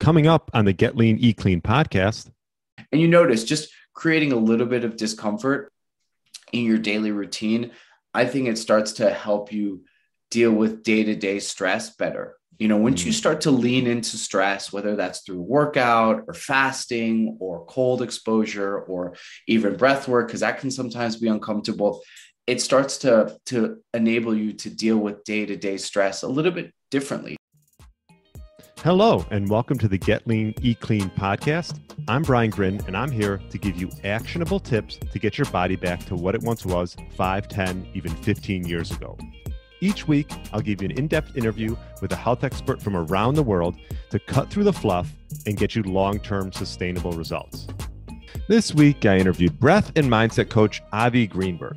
coming up on the Get Lean, Eat Clean podcast. And you notice just creating a little bit of discomfort in your daily routine, I think it starts to help you deal with day-to-day stress better. You know, once you start to lean into stress, whether that's through workout or fasting or cold exposure or even breath work, because that can sometimes be uncomfortable, it starts to enable you to deal with day-to-day stress a little bit differently. Hello, and welcome to the Get Lean, Eat Clean podcast. I'm Brian Gryn, and I'm here to give you actionable tips to get your body back to what it once was 5, 10, even 15 years ago. Each week, I'll give you an in-depth interview with a health expert from around the world to cut through the fluff and get you long-term sustainable results. This week, I interviewed breath and mindset coach Avi Greenberg.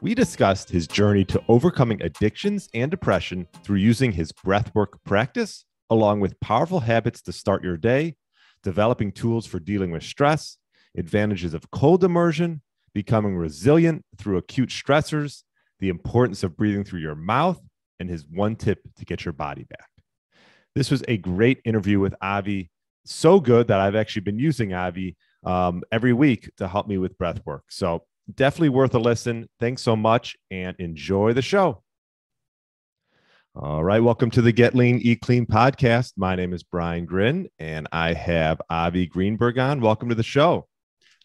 We discussed his journey to overcoming addictions and depression through using his breathwork practice, along with powerful habits to start your day, developing tools for dealing with stress, advantages of cold immersion, becoming resilient through acute stressors, the importance of breathing through your mouth, and his one tip to get your body back. This was a great interview with Avi, so good that I've actually been using Avi every week to help me with breath work. So definitely worth a listen. Thanks so much and enjoy the show. All right, welcome to the Get Lean, Eat Clean podcast. My name is Brian Gryn, and I have Avi Greenberg on. Welcome to the show.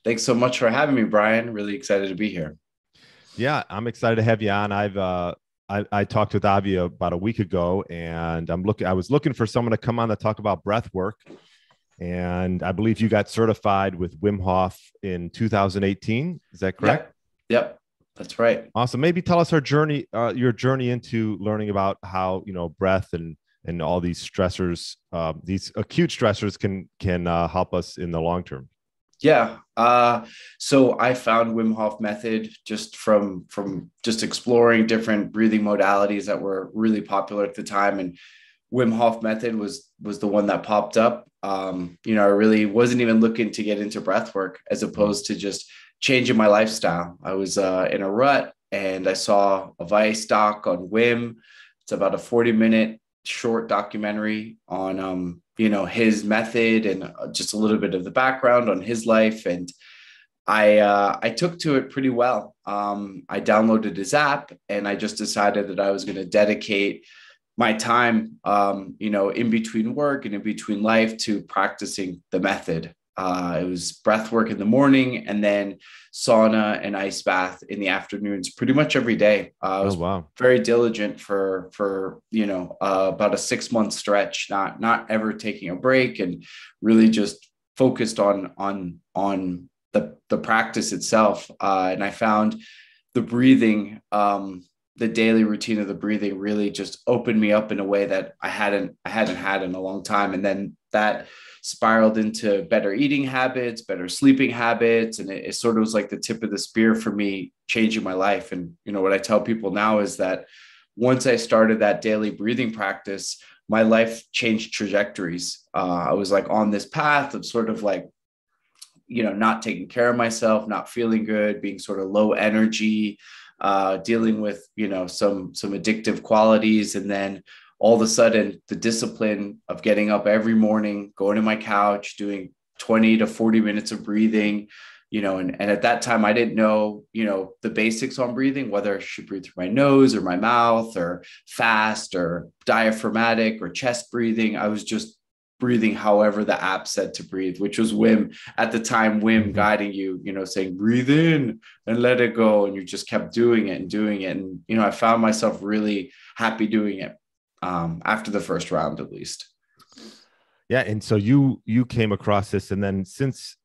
Thanks so much for having me, Brian. Really excited to be here. Yeah, I'm excited to have you on. I talked with Avi about a week ago, and I was looking for someone to come on to talk about breath work. And I believe you got certified with Wim Hof in 2018. Is that correct? Yep. That's right. Awesome. Maybe tell us your journey into learning about how, you know, breath and all these stressors, these acute stressors can help us in the long term. Yeah. So I found Wim Hof Method just from exploring different breathing modalities that were really popular at the time. And Wim Hof Method was the one that popped up. You know, I really wasn't even looking to get into breath work as opposed to just changing my lifestyle. I was in a rut, and I saw a Vice doc on Wim. It's about a 40-minute short documentary on, you know, his method and just a little bit of the background on his life. And I took to it pretty well. I downloaded his app, and I just decided that I was going to dedicate my time, you know, in between work and in between life to practicing the method. It was breath work in the morning and then sauna and ice bath in the afternoons, pretty much every day. I was very diligent for, you know, about a 6-month stretch, not ever taking a break, and really just focused on the practice itself. And I found the breathing, the daily routine of the breathing really just opened me up in a way that I hadn't had in a long time. And then that spiraled into better eating habits, better sleeping habits. And it sort of was like the tip of the spear for me changing my life. And, you know, what I tell people now is that once I started that daily breathing practice, my life changed trajectories. I was like on this path of sort of like, you know, not taking care of myself, not feeling good, being sort of low energy, dealing with, you know, some addictive qualities. And then all of a sudden, the discipline of getting up every morning, going to my couch, doing 20 to 40 minutes of breathing, you know, and at that time, I didn't know, you know, the basics on breathing, whether I should breathe through my nose or my mouth or fast or diaphragmatic or chest breathing. I was just breathing however the app said to breathe, which was Wim at the time, Wim guiding you, you know, saying breathe in and let it go. And you just kept doing it. And, you know, I found myself really happy doing it after the first round, at least. Yeah. And so you came across this, and then since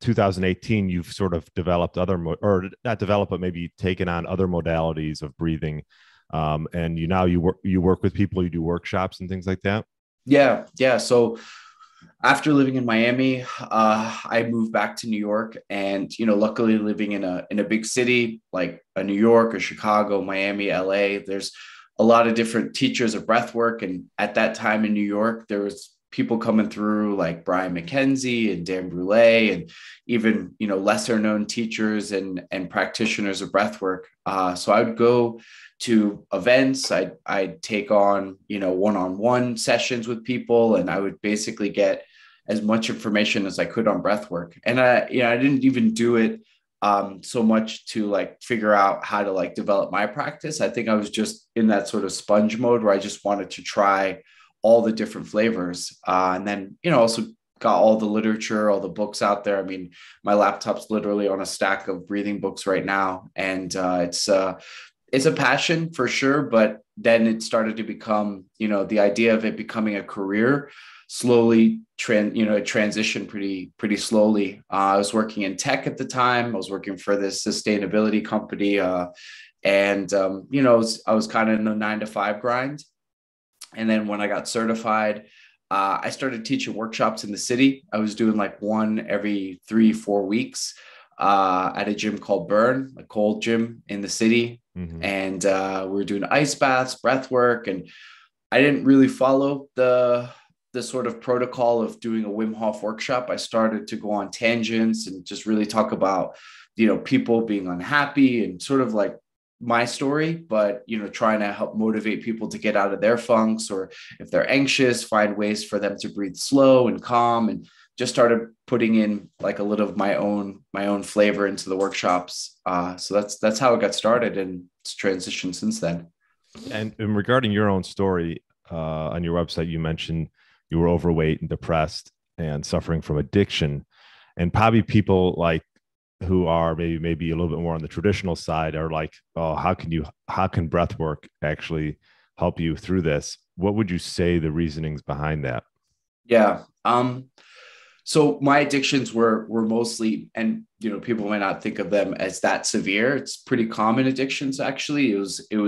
2018, you've sort of developed maybe taken on other modalities of breathing. And you work with people, you do workshops and things like that. Yeah. Yeah. So after living in Miami, I moved back to New York, and, you know, luckily living in a big city like New York or Chicago, Miami, LA, there's a lot of different teachers of breath work. And at that time in New York, there was people coming through like Brian McKenzie and Dan Brule, and even, you know, lesser known teachers and practitioners of breathwork. So I would go to events. I'd take on, you know, one-on-one sessions with people, and I would basically get as much information as I could on breathwork. And I didn't even do it so much to like figure out how to like develop my practice. I think I was just in that sort of sponge mode where I just wanted to try all the different flavors. And then, you know, also got all the literature, all the books out there. I mean, my laptop's literally on a stack of breathing books right now. And it's a passion for sure. But then it started to become, you know, the idea of it becoming a career slowly, transitioned pretty slowly. I was working in tech at the time. I was working for this sustainability company. I was kind of in the 9-to-5 grind. And then when I got certified, I started teaching workshops in the city. I was doing like one every 3-4 weeks at a gym called Burn, a cold gym in the city. Mm-hmm. And we were doing ice baths, breath work. And I didn't really follow the sort of protocol of doing a Wim Hof workshop. I started to go on tangents and just really talk about, you know, people being unhappy and sort of like my story, but, you know, trying to help motivate people to get out of their funks, or if they're anxious, find ways for them to breathe slow and calm, and just started putting in like a little of my own flavor into the workshops. So that's how it got started, and it's transitioned since then. And regarding your own story, on your website, you mentioned you were overweight and depressed and suffering from addiction, and probably people like who are maybe a little bit more on the traditional side are like, oh, how can breath work actually help you through this? What would you say the reasonings behind that? Yeah. So my addictions were mostly, and, you know, people might not think of them as that severe. It's pretty common addictions. Actually, there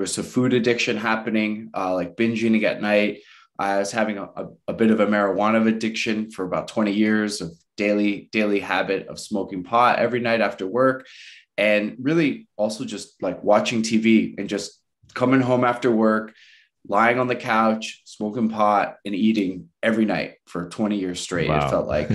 was a food addiction happening, like binge eating at night. I was having a bit of a marijuana addiction for about 20 years of daily habit of smoking pot every night after work, and really also just like watching TV and just coming home after work, lying on the couch, smoking pot and eating every night for 20 years straight. Wow. It felt like,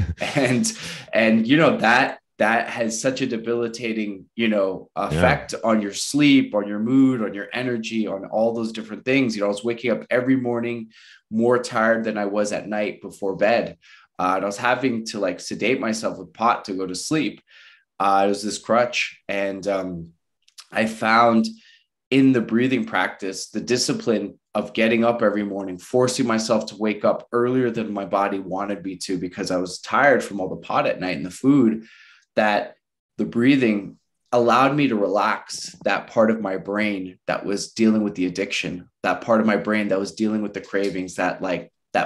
and, you know, that has such a debilitating, you know, effect on your sleep, on your mood, on your energy, on all those different things. You know, I was waking up every morning more tired than I was at night before bed. And I was having to like sedate myself with pot to go to sleep. It was this crutch. And I found in the breathing practice, the discipline of getting up every morning, forcing myself to wake up earlier than my body wanted me to, because I was tired from all the pot at night and the food, that the breathing allowed me to relax that part of my brain that was dealing with the addiction, that part of my brain that was dealing with the cravings, that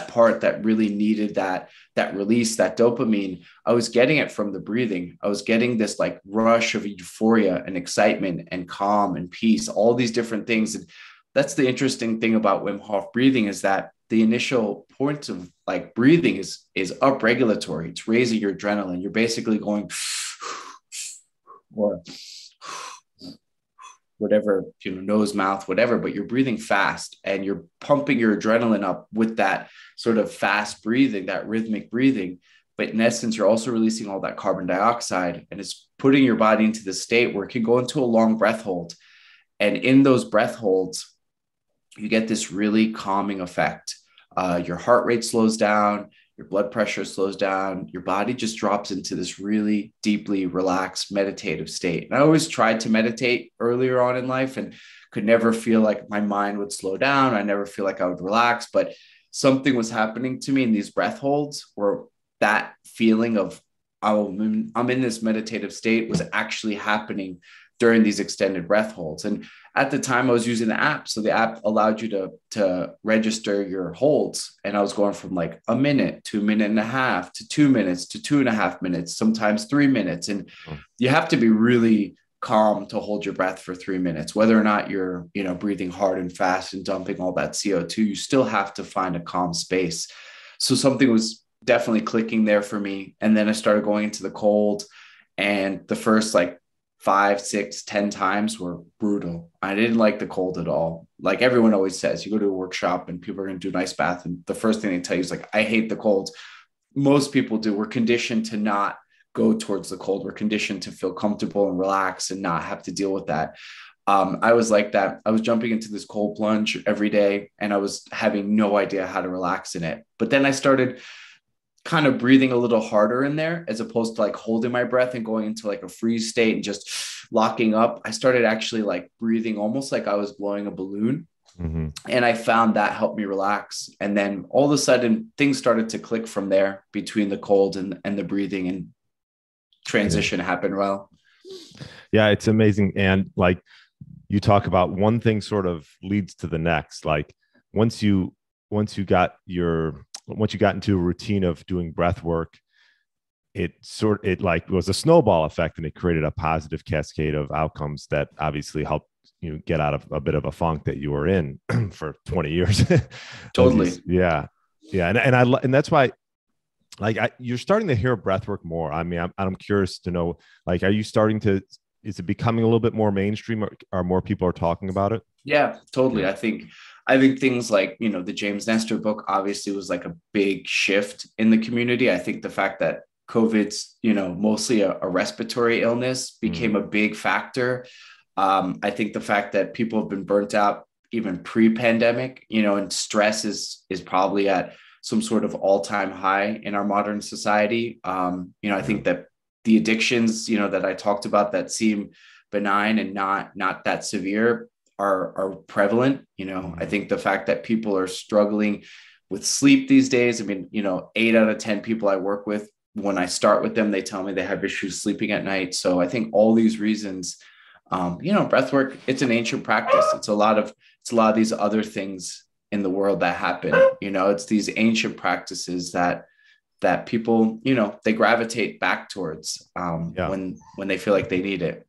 part that really needed that release, that dopamine. I was getting it from the breathing. I was getting this like rush of euphoria and excitement and calm and peace, all these different things. And that's the interesting thing about Wim Hof breathing, is that the initial point of like breathing is upregulatory. It's raising your adrenaline. You're basically going or whatever, you know, nose, mouth, whatever, but you're breathing fast and you're pumping your adrenaline up with that sort of fast breathing, that rhythmic breathing. But in essence, you're also releasing all that carbon dioxide, and it's putting your body into the state where it can go into a long breath hold. And in those breath holds, you get this really calming effect. Your heart rate slows down, your blood pressure slows down, your body just drops into this really deeply relaxed meditative state. And I always tried to meditate earlier on in life and could never feel like my mind would slow down. I never feel like I would relax, but something was happening to me in these breath holds where that feeling of I'm in this meditative state was actually happening during these extended breath holds. And at the time I was using the app. So the app allowed you to register your holds. And I was going from like a minute to a minute and a half to 2 minutes to 2.5 minutes, sometimes 3 minutes. And you have to be really calm to hold your breath for 3 minutes, whether or not you're, you know, breathing hard and fast and dumping all that CO2, you still have to find a calm space. So something was definitely clicking there for me. And then I started going into the cold, and the first like 5, 6, 10 times were brutal. I didn't like the cold at all. Like everyone always says, you go to a workshop and people are going to do an ice bath, and the first thing they tell you is like, I hate the cold. Most people do. We're conditioned to not go towards the cold. We're conditioned to feel comfortable and relax and not have to deal with that. I was like that. I was jumping into this cold plunge every day and I was having no idea how to relax in it. But then I started kind of breathing a little harder in there, as opposed to like holding my breath and going into like a freeze state and just locking up. I started actually like breathing almost like I was blowing a balloon. Mm-hmm. And I found that helped me relax. And then all of a sudden things started to click from there between the cold and the breathing, and transition happened well. Yeah, it's amazing. And like you talk about, one thing sort of leads to the next. Like once you got into a routine of doing breath work, it was a snowball effect, and it created a positive cascade of outcomes that obviously helped you get out of a bit of a funk that you were in for 20 years. Totally. Yeah. Yeah. And that's why, like, you're starting to hear breath work more. I mean, I'm curious to know, like, are you starting to, is it becoming a little bit more mainstream, or more people are talking about it? Yeah, totally. I think things like, you know, the James Nestor book obviously was like a big shift in the community. I think the fact that COVID's, you know, mostly a respiratory illness became a big factor. I think the fact that people have been burnt out even pre-pandemic, you know, and stress is probably at some sort of all-time high in our modern society. You know, I think that the addictions, you know, that I talked about that seem benign and not that severe are prevalent. You know, I think the fact that people are struggling with sleep these days. I mean, you know, 8 out of 10 people I work with, when I start with them, they tell me they have issues sleeping at night. So I think all these reasons, you know, breathwork, it's an ancient practice. It's a lot of these other things in the world that happen. You know, it's these ancient practices that people, you know, they gravitate back towards when they feel like they need it.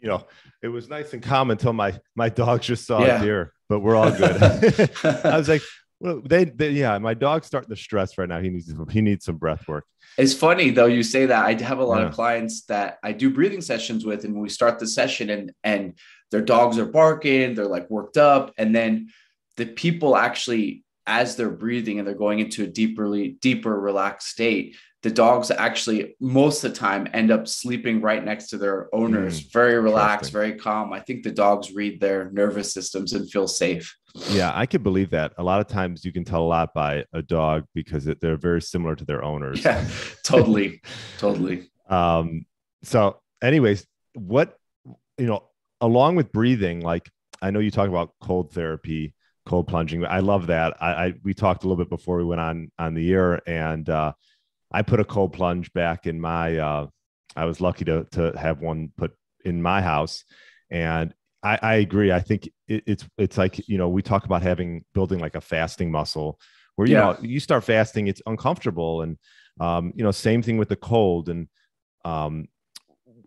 You know, it was nice and calm until my dog just saw a deer, but we're all good. I was like, well, my dog's starting to stress right now. He needs some breath work. It's funny though, you say that. I have a lot of clients that I do breathing sessions with, and when we start the session and their dogs are barking, they're like worked up. And then the people actually, as they're breathing and they're going into a deeper relaxed state, the dogs actually most of the time end up sleeping right next to their owners. Very relaxed, very calm. I think the dogs read their nervous systems and feel safe. Yeah, I could believe that. A lot of times you can tell a lot by a dog because they're very similar to their owners. Yeah, totally. Totally. So anyways, what, you know, along with breathing, like I know you talk about cold therapy, cold plunging. I love that. We talked a little bit before we went on the air, and I put a cold plunge back in my, I was lucky to have one put in my house. And I agree. I think it's like, you know, we talk about building like a fasting muscle where, you know, you start fasting, it's uncomfortable. And, you know, same thing with the cold. And,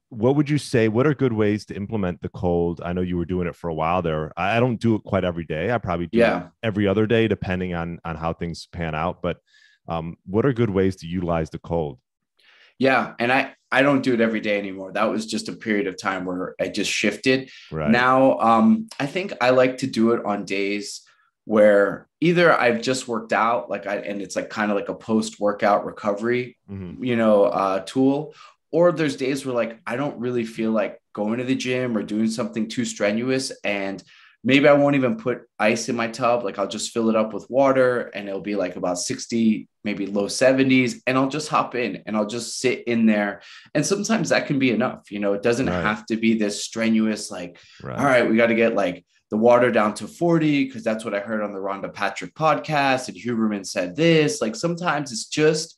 what would you say, what are good ways to implement the cold? I know you were doing it for a while there. I don't do it quite every day. I probably do it every other day, depending on how things pan out. But what are good ways to utilize the cold? Yeah. And I don't do it every day anymore. That was just a period of time where I just shifted. Right. Now, I think I like to do it on days where either I've just worked out, and it's like kind of like a post-workout recovery, you know, tool. Or there's days where like, I don't really feel like going to the gym or doing something too strenuous. And maybe I won't even put ice in my tub. Like I'll just fill it up with water and it'll be like about 60, maybe low 70s. And I'll just hop in and I'll just sit in there. And sometimes that can be enough. You know, it doesn't have to be this strenuous, like, all right, we got to get like the water down to 40. Cause that's what I heard on the Rhonda Patrick podcast. And Huberman said this, like, sometimes it's just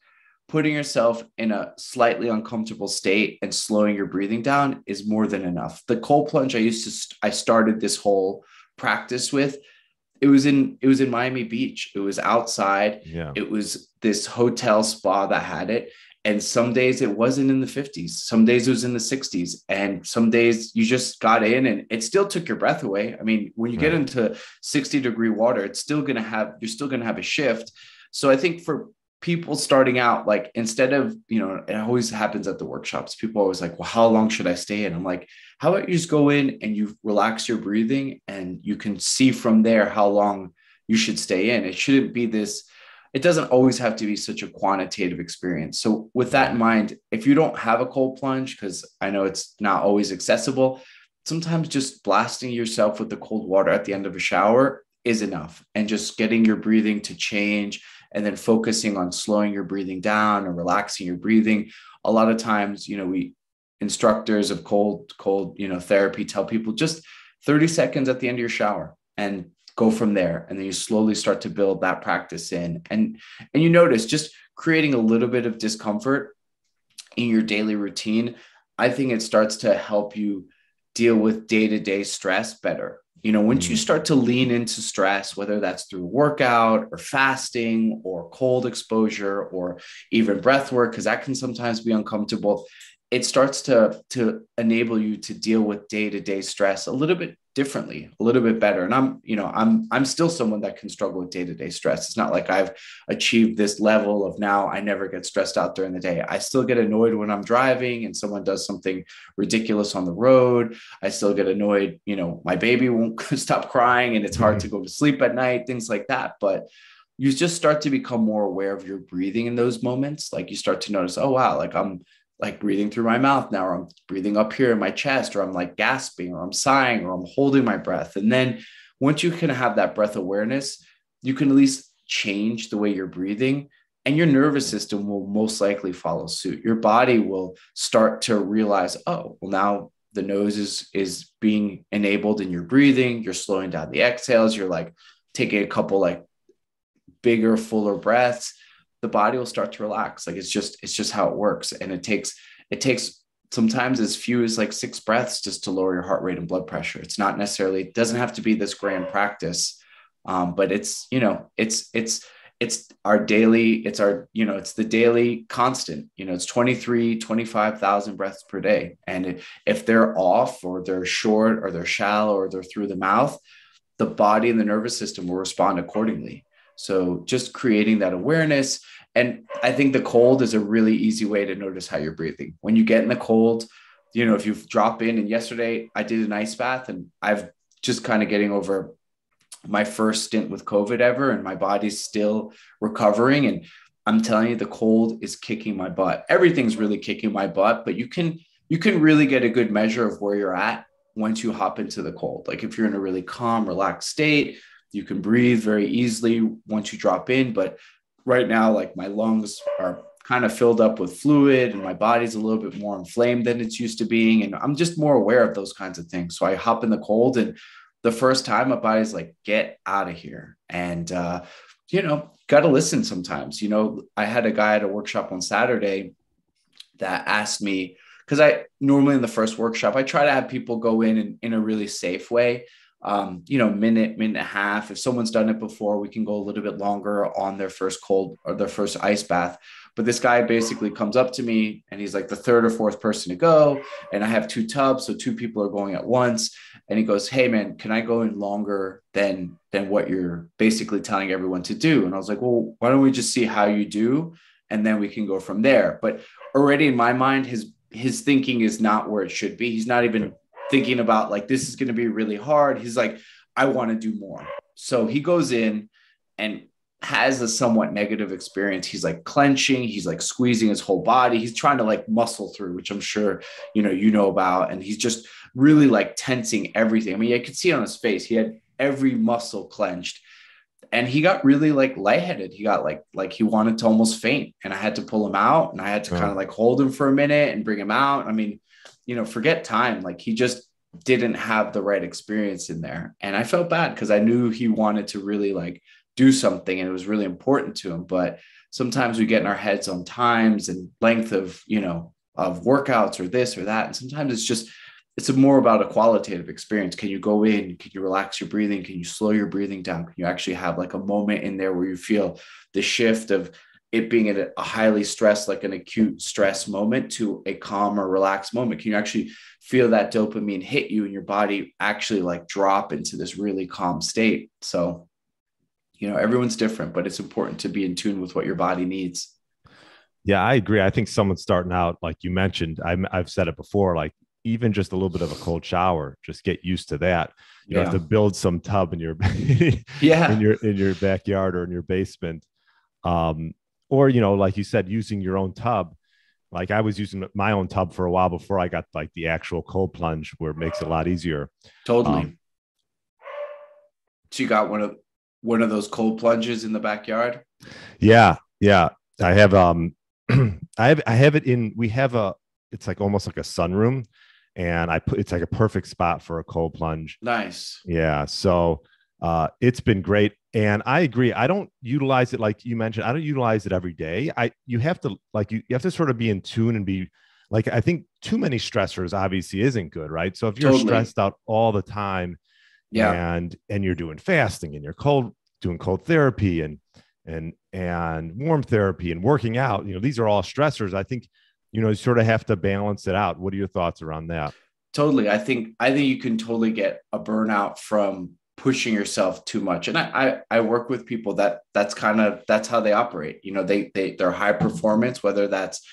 putting yourself in a slightly uncomfortable state and slowing your breathing down is more than enough. The cold plunge I started this whole practice with, it was in Miami Beach. It was outside. Yeah. It was this hotel spa that had it. And some days it wasn't in the 50s. Some days it was in the 60s. And some days you just got in and it still took your breath away. I mean, when you get into 60 degree water, you're still going to have a shift. So I think for people starting out, like, instead of, you know, it always happens at the workshops. People are always like, well, how long should I stay in? I'm like, how about you just go in and you relax your breathing and you can see from there how long you should stay in. It shouldn't be this, it doesn't always have to be such a quantitative experience. So with that in mind, if you don't have a cold plunge, because I know it's not always accessible, sometimes just blasting yourself with the cold water at the end of a shower is enough, and just getting your breathing to change and then focusing on slowing your breathing down and relaxing your breathing. A lot of times, you know, we instructors of cold, you know, therapy tell people just 30 seconds at the end of your shower and go from there. And then you slowly start to build that practice in. And you notice just creating a little bit of discomfort in your daily routine. I think it starts to help you deal with day-to-day stress better. You know, once you start to lean into stress, whether that's through workout or fasting or cold exposure or even breath work, because that can sometimes be uncomfortable, it starts to enable you to deal with day-to-day stress a little bit differently, a little bit better. And I'm still someone that can struggle with day-to-day stress. It's not like I've achieved this level of now I never get stressed out during the day. I still get annoyed when I'm driving and someone does something ridiculous on the road. I still get annoyed, you know, my baby won't stop crying and it's hard to go to sleep at night, things like that. But you just start to become more aware of your breathing in those moments. Like you start to notice, oh, wow, like I'm like breathing through my mouth now, or I'm breathing up here in my chest, or I'm like gasping, or I'm sighing, or I'm holding my breath. And then once you can have that breath awareness, you can at least change the way you're breathing, and your nervous system will most likely follow suit. Your body will start to realize, oh, well, now the nose is being enabled in your breathing. You're slowing down the exhales. You're like taking a couple like bigger, fuller breaths. The body will start to relax. Like it's just how it works. And it takes sometimes as few as like 6 breaths just to lower your heart rate and blood pressure. It's not necessarily, it doesn't have to be this grand practice. But it's, you know, it's the daily constant, you know, it's 25,000 breaths per day. And if they're off or they're short or they're shallow or they're through the mouth, the body and the nervous system will respond accordingly. So just creating that awareness. And I think the cold is a really easy way to notice how you're breathing. When you get in the cold, you know, if you drop in, and yesterday I did an ice bath, and I've just kind of getting over my first stint with COVID ever, and my body's still recovering. And I'm telling you, the cold is kicking my butt. Everything's really kicking my butt, but you can really get a good measure of where you're at once you hop into the cold. Like if you're in a really calm, relaxed state, you can breathe very easily once you drop in. But right now, like my lungs are kind of filled up with fluid and my body's a little bit more inflamed than it's used to being. And I'm just more aware of those kinds of things. So I hop in the cold, and the first time my body's like, get out of here. And, you know, got to listen sometimes. You know, I had a guy at a workshop on Saturday that asked me, because I normally in the first workshop, I try to have people go in a really safe way. You know, minute and a half. If someone's done it before, we can go a little bit longer on their first cold or their first ice bath. But this guy basically comes up to me and he's like the third or fourth person to go. And I have 2 tubs. So 2 people are going at once. And he goes, hey man, can I go in longer than what you're basically telling everyone to do? And I was like, well, why don't we just see how you do? And then we can go from there. But already in my mind, his thinking is not where it should be. He's not even thinking about like, this is going to be really hard. He's like, I want to do more. So he goes in and has a somewhat negative experience. He's like clenching, he's like squeezing his whole body. He's trying to like muscle through, which I'm sure, you know about. And he's just really like tensing everything. I mean, I could see on his face, he had every muscle clenched, and he got really like lightheaded. He got like he wanted to almost faint, and I had to pull him out, and I had to kind of like hold him for a minute and bring him out. I mean, you know, forget time. Like he just didn't have the right experience in there. And I felt bad because I knew he wanted to really like do something, and it was really important to him. But sometimes we get in our heads on times and length of, you know, of workouts or this or that. And sometimes it's more about a qualitative experience. Can you go in? Can you relax your breathing? Can you slow your breathing down? Can you actually have like a moment in there where you feel the shift of it being at a highly stressed, like an acute stress moment, to a calm or relaxed moment? Can you actually feel that dopamine hit you and your body actually like drop into this really calm state? So you know, everyone's different, but it's important to be in tune with what your body needs. Yeah, I agree. I think someone starting out, like you mentioned, I've said it before, like even just a little bit of a cold shower, just get used to that. You have to build some tub in your, in your backyard or in your basement. Or, you know, like you said, using your own tub. Like I was using my own tub for a while before I got like the actual cold plunge, where it makes it a lot easier. Totally. So you got one of those cold plunges in the backyard? Yeah. Yeah. I have, I have it in, we have it's like almost like a sunroom, and it's like a perfect spot for a cold plunge. Nice. Yeah. So, it's been great. And I agree. I don't utilize it. Like you mentioned, I don't utilize it every day. You have to sort of be in tune and be like, I think too many stressors obviously isn't good. Right. So if you're stressed out all the time and you're doing fasting and you're doing cold therapy and warm therapy and working out, you know, these are all stressors. I think, you know, you sort of have to balance it out. What are your thoughts around that? Totally. I think you can totally get a burnout from pushing yourself too much. And I work with people that's how they operate. You know, they're high performance, whether that's,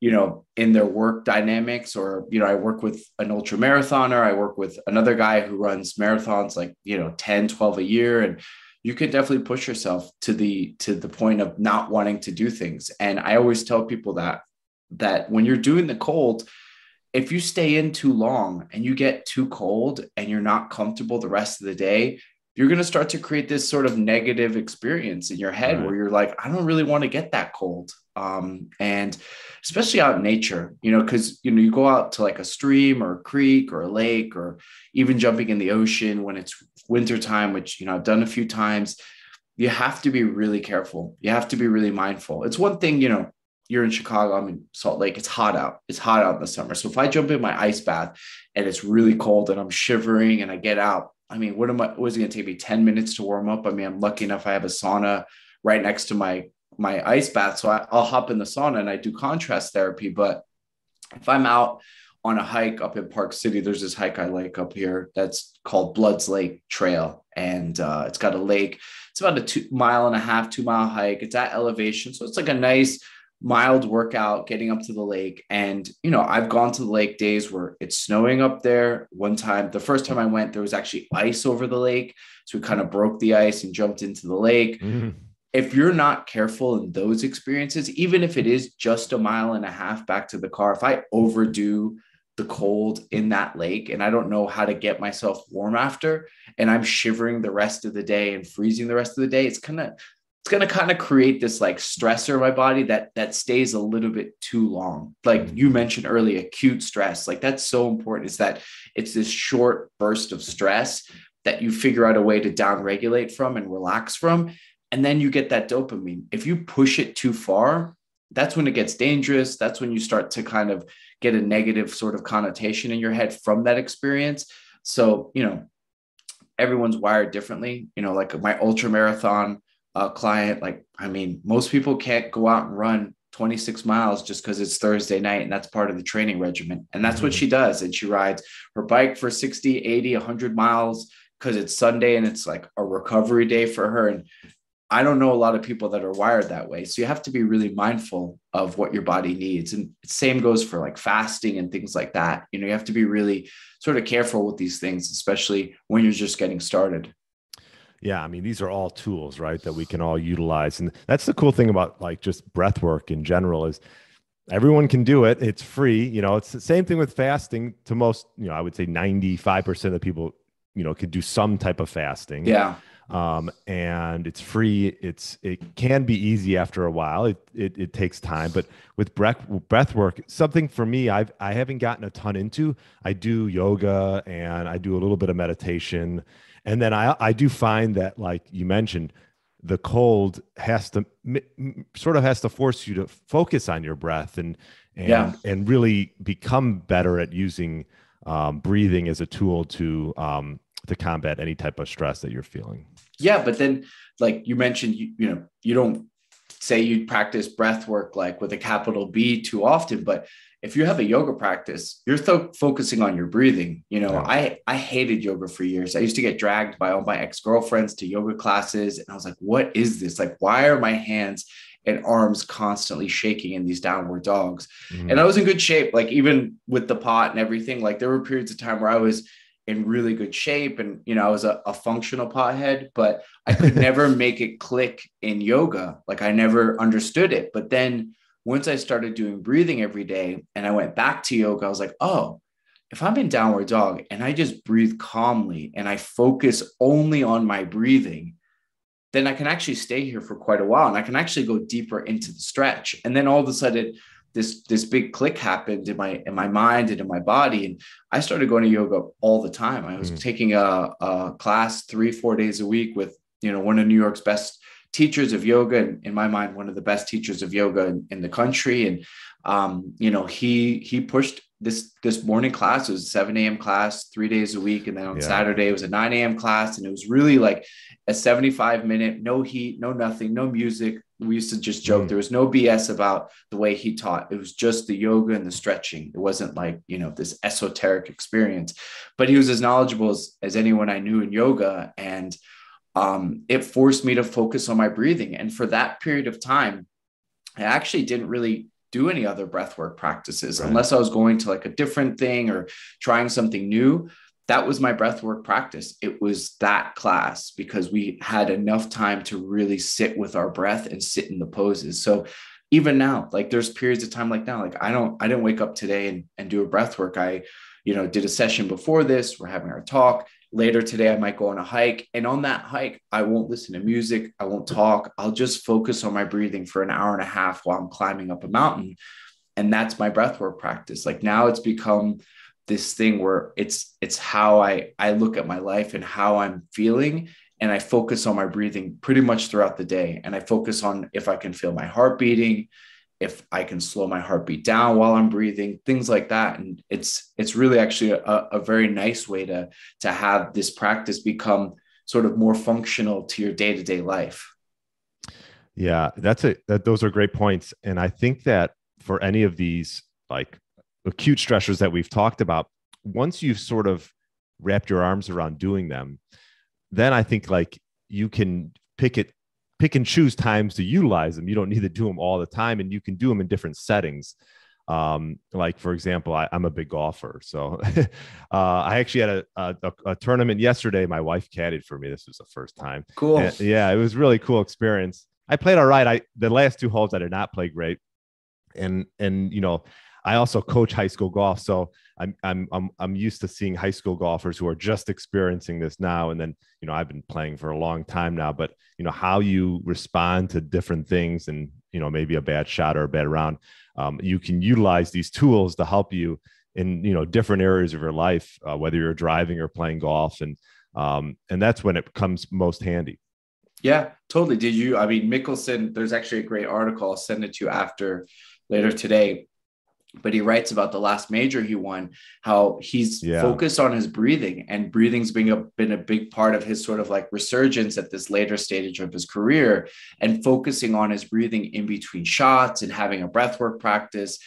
you know, in their work dynamics or, you know, I work with an ultra marathoner. I work with another guy who runs marathons, like, you know, 10, 12 a year. And you can definitely push yourself to the point of not wanting to do things. And I always tell people that when you're doing the cold, if you stay in too long and you get too cold and you're not comfortable the rest of the day, you're going to start to create this sort of negative experience in your head where you're like, I don't really want to get that cold. And especially out in nature, you know, cause you know, you go out to like a stream or a creek or a lake, or even jumping in the ocean when it's wintertime, which, you know, I've done a few times. You have to be really careful. You have to be really mindful. It's one thing, you know, you're in Chicago, I'm in Salt Lake. It's hot out. It's hot out in the summer. So if I jump in my ice bath and it's really cold and I'm shivering and I get out, I mean, what's it going to take me 10 minutes to warm up? I mean, I'm lucky enough. I have a sauna right next to my ice bath. So I'll hop in the sauna and I do contrast therapy. But if I'm out on a hike up in Park City, there's this hike I like up here that's called Blood's Lake Trail. And it's got a lake. It's about a 2.5-mile hike. It's at elevation. So it's like a nice mild workout getting up to the lake. And, you know, I've gone to the lake days where it's snowing up there. One time, the first time I went, there was actually ice over the lake. So we kind of broke the ice and jumped into the lake. Mm-hmm. If you're not careful in those experiences, even if it is just 1.5 miles back to the car, if I overdo the cold in that lake and I don't know how to get myself warm after, and I'm shivering the rest of the day and freezing the rest of the day, it's going to create this like stressor in my body that stays a little bit too long. Like you mentioned earlier, acute stress, like that's so important, is that it's this short burst of stress that you figure out a way to downregulate from and relax from. And then you get that dopamine. If you push it too far, that's when it gets dangerous. That's when you start to kind of get a negative sort of connotation in your head from that experience. So, you know, everyone's wired differently. You know, like my ultra marathon client, like, I mean, most people can't go out and run 26 miles just because it's Thursday night and that's part of the training regimen. And that's what she does. And she rides her bike for 60, 80, 100 miles because it's Sunday and it's like a recovery day for her. And I don't know a lot of people that are wired that way. So you have to be really mindful of what your body needs. And same goes for like fasting and things like that. You know, you have to be really sort of careful with these things, especially when you're just getting started. Yeah, I mean, these are all tools, right, that we can all utilize. And that's the cool thing about like just breath work in general is everyone can do it. It's free. You know, it's the same thing with fasting to most, you know, I would say 95% of the people, you know, could do some type of fasting. Yeah. And it's free. It can be easy after a while. It takes time, but with breath work, something for me, I haven't gotten a ton into. I do yoga and I do a little bit of meditation. And then I do find that, like you mentioned, the cold has to force you to focus on your breath and really become better at using breathing as a tool to combat any type of stress that you're feeling. Yeah. But then, like you mentioned, you know, you don't say you practice breath work, like with a capital B too often, but if you have a yoga practice, you're focusing on your breathing. You know, I hated yoga for years. I used to get dragged by all my ex-girlfriends to yoga classes. And I was like, what is this? Like, why are my hands and arms constantly shaking in these downward dogs? Mm-hmm. And I was in good shape. Like, even with the pot and everything, like there were periods of time where I was in really good shape. And, you know, I was a functional pothead, but I could never make it click in yoga. Like, I never understood it. But then once I started doing breathing every day and I went back to yoga, I was like, oh, if I'm in downward dog and I just breathe calmly and I focus only on my breathing, then I can actually stay here for quite a while and I can actually go deeper into the stretch. And then all of a sudden this big click happened in my mind and in my body. And I started going to yoga all the time. I was taking a class 3-4 days a week with, you know, one of New York's best teachers of yoga, and in my mind, one of the best teachers of yoga in the country. And, you know, he pushed this morning class. It was a 7 a.m. class, 3 days a week. And then on Saturday, it was a 9 a.m. class. And it was really like a 75-minute, no heat, no nothing, no music. We used to just joke. There was no BS about the way he taught. It was just the yoga and the stretching. It wasn't like, you know, this esoteric experience, but he was as knowledgeable as anyone I knew in yoga. And it forced me to focus on my breathing. And for that period of time, I actually didn't really do any other breathwork practices unless I was going to like a different thing or trying something new. That was my breathwork practice. It was that class because we had enough time to really sit with our breath and sit in the poses. So even now, like there's periods of time like now, like I didn't wake up today and do a breathwork. I, you know, did a session before this. We're having our talk. Later today, I might go on a hike. And on that hike, I won't listen to music. I won't talk. I'll just focus on my breathing for an hour and a half while I'm climbing up a mountain. And that's my breathwork practice. Like now it's become this thing where it's how I look at my life and how I'm feeling. And I focus on my breathing pretty much throughout the day. And I focus on if I can feel my heart beating, if I can slow my heartbeat down while I'm breathing, things like that. And it's really actually a very nice way to have this practice become sort of more functional to your day-to-day life. Yeah, that's it. Those are great points. And I think that for any of these like acute stressors that we've talked about, once you've sort of wrapped your arms around doing them, then I think like you can pick and choose times to utilize them. You don't need to do them all the time, and you can do them in different settings. Like for example, I'm a big golfer. So I actually had a tournament yesterday. My wife caddied for me. This was the first time. Cool. And yeah. It was really cool experience. I played all right. The last two holes, I did not play great. And, you know, I also coach high school golf. So I'm used to seeing high school golfers who are just experiencing this now. And then, you know, I've been playing for a long time now, but you know, how you respond to different things and, you know, maybe a bad shot or a bad round, you can utilize these tools to help you in, you know, different areas of your life, whether you're driving or playing golf. And that's when it comes most handy. Yeah, totally. Did you, I mean, Mickelson, there's actually a great article. I'll send it to you after later today. But he writes about the last major he won, how he's focused on his breathing, and breathing's been a big part of his sort of like resurgence at this later stage of his career, and focusing on his breathing in between shots and having a breathwork practice.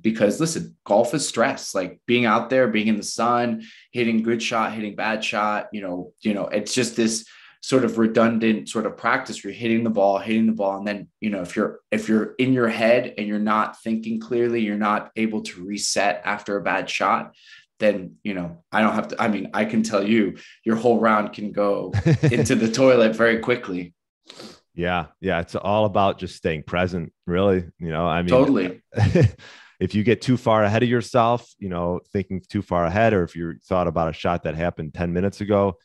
Because listen, golf is stress, like being out there, being in the sun, hitting good shot, hitting bad shot, you know, it's just this sort of redundant sort of practice where you're hitting the ball. And then, you know, if you're in your head and you're not thinking clearly, you're not able to reset after a bad shot, then, you know, I can tell you your whole round can go into the toilet very quickly. Yeah. Yeah. It's all about just staying present, really. You know, I mean, totally. If you get too far ahead of yourself, you know, thinking too far ahead, or if you thought about a shot that happened 10 minutes ago,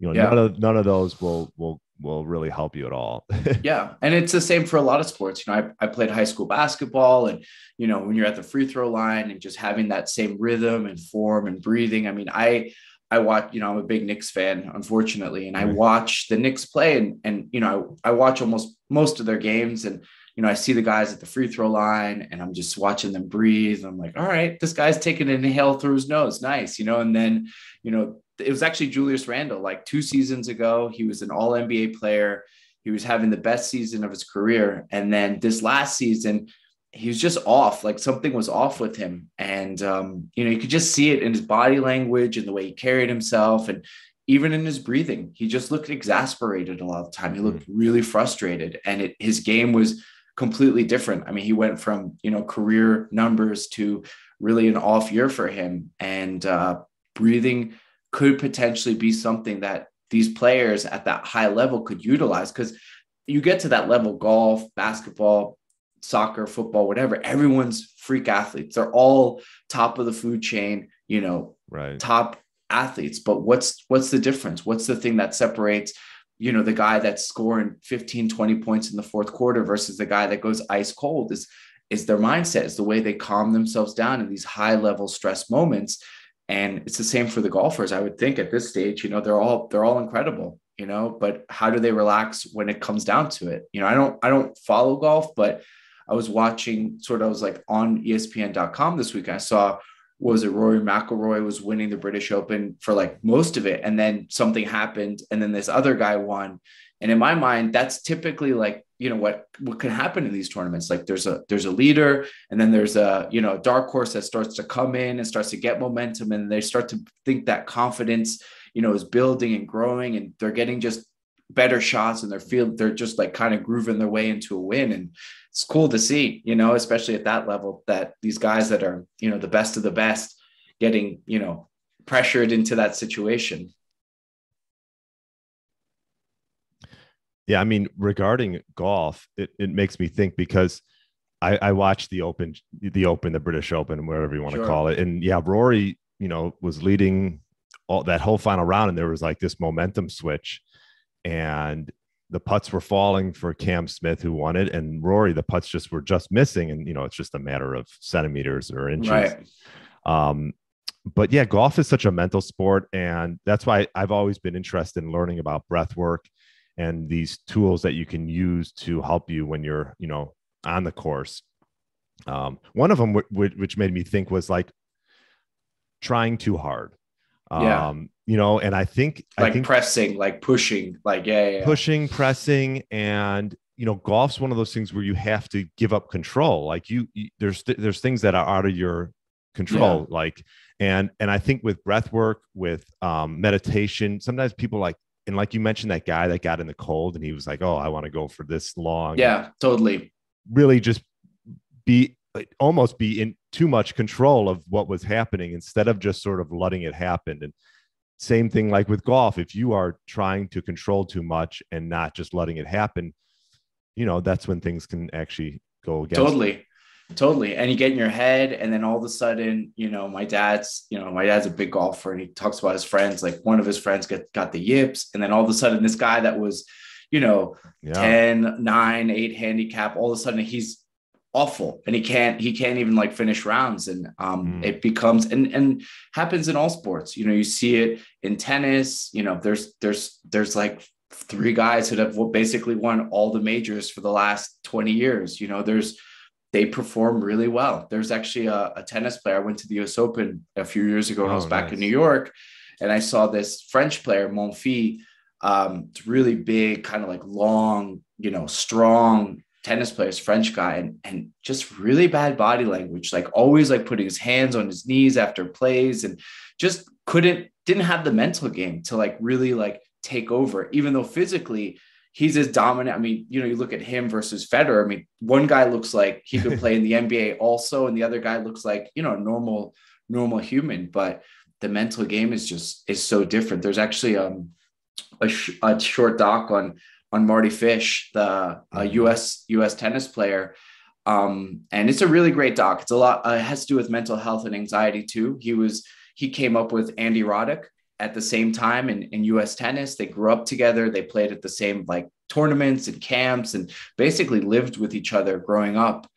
you know, none of those will really help you at all. Yeah. And it's the same for a lot of sports. You know, I played high school basketball, and, you know, when you're at the free throw line and just having that same rhythm and form and breathing, I mean, I watch, you know, I'm a big Knicks fan, unfortunately, and I watch the Knicks play and, you know, I watch almost most of their games, and, you know, I see the guys at the free throw line and I'm just watching them breathe. And I'm like, all right, this guy's taking an inhale through his nose. Nice. You know, and then, you know, it was actually Julius Randle, like 2 seasons ago. He was an all NBA player. He was having the best season of his career. And then this last season, he was just off, like something was off with him. And, you know, you could just see it in his body language and the way he carried himself and even in his breathing. He just looked exasperated a lot of the time. He looked really frustrated, and his game was completely different. I mean, he went from, you know, career numbers to really an off year for him. And breathing could potentially be something that these players at that high level could utilize, because you get to that level, golf, basketball, soccer, football, whatever, everyone's freak athletes. They're all top of the food chain, you know, right, top athletes. But what's the difference? What's the thing that separates, you know, the guy that's scoring 15, 20 points in the fourth quarter versus the guy that goes ice cold is their mindset, is the way they calm themselves down in these high level stress moments. And it's the same for the golfers. I would think at this stage, you know, they're all incredible, you know, but how do they relax when it comes down to it? You know, I don't follow golf, but I was watching on ESPN.com this week. I saw, Rory McIlroy was winning the British Open for like most of it. And then something happened, and then this other guy won. And in my mind, that's typically like, you know, what can happen in these tournaments. Like there's a leader, and then there's a, you know, dark horse that starts to come in and starts to get momentum. And they start to think that confidence, you know, is building and growing, and they're getting just better shots in their field. They're just like kind of grooving their way into a win. And it's cool to see, you know, especially at that level, that these guys that are, you know, the best of the best getting, you know, pressured into that situation. Yeah. I mean, regarding golf, it makes me think, because I watched the British Open, whatever you want to call it. And yeah, Rory, you know, was leading all that whole final round, and there was like this momentum switch, and the putts were falling for Cam Smith, who won it, and Rory, the putts just were missing. And, you know, it's just a matter of centimeters or inches. Right. But yeah, golf is such a mental sport. And that's why I've always been interested in learning about breath work and these tools that you can use to help you when you're, you know, on the course. One of them, which made me think, was like trying too hard. Yeah. You know, and I think pressing, like pushing, like, yeah, pushing, pressing. And, you know, golf's one of those things where you have to give up control. Like there's things that are out of your control. Yeah. Like, and I think with breath work, with, meditation, sometimes people like you mentioned, that guy that got in the cold and he was like, oh, I want to go for this long. Yeah, totally. Really just almost be in too much control of what was happening, instead of just sort of letting it happen. And same thing like with golf, if you are trying to control too much and not just letting it happen, you know, that's when things can actually go against. Totally. And you get in your head, and then all of a sudden, you know, my dad's a big golfer, and he talks about his friends, like one of his friends got the yips. And then all of a sudden this guy that was, you know, 10, 9, 8 handicap, all of a sudden he's awful, and he can't even like finish rounds. And it becomes and happens in all sports. You know, you see it in tennis. You know, there's like 3 guys that have basically won all the majors for the last 20 years. You know, they perform really well. There's actually a tennis player. I went to the US Open a few years ago, and I was back in New York, and I saw this French player, Monfils. It's really big, kind of like long, you know, strong tennis players, French guy, and just really bad body language, like always like putting his hands on his knees after plays, and just didn't have the mental game to like really like take over, even though physically he's as dominant. I mean, you know, you look at him versus Federer. I mean, one guy looks like he could play in the NBA also, and the other guy looks like, you know, normal human, but the mental game is so different. There's actually a short doc on Marty Fish, the US tennis player. And it's a really great doc. It's a lot, it has to do with mental health and anxiety too. He came up with Andy Roddick at the same time in US tennis. They grew up together. They played at the same like tournaments and camps, and basically lived with each other growing up.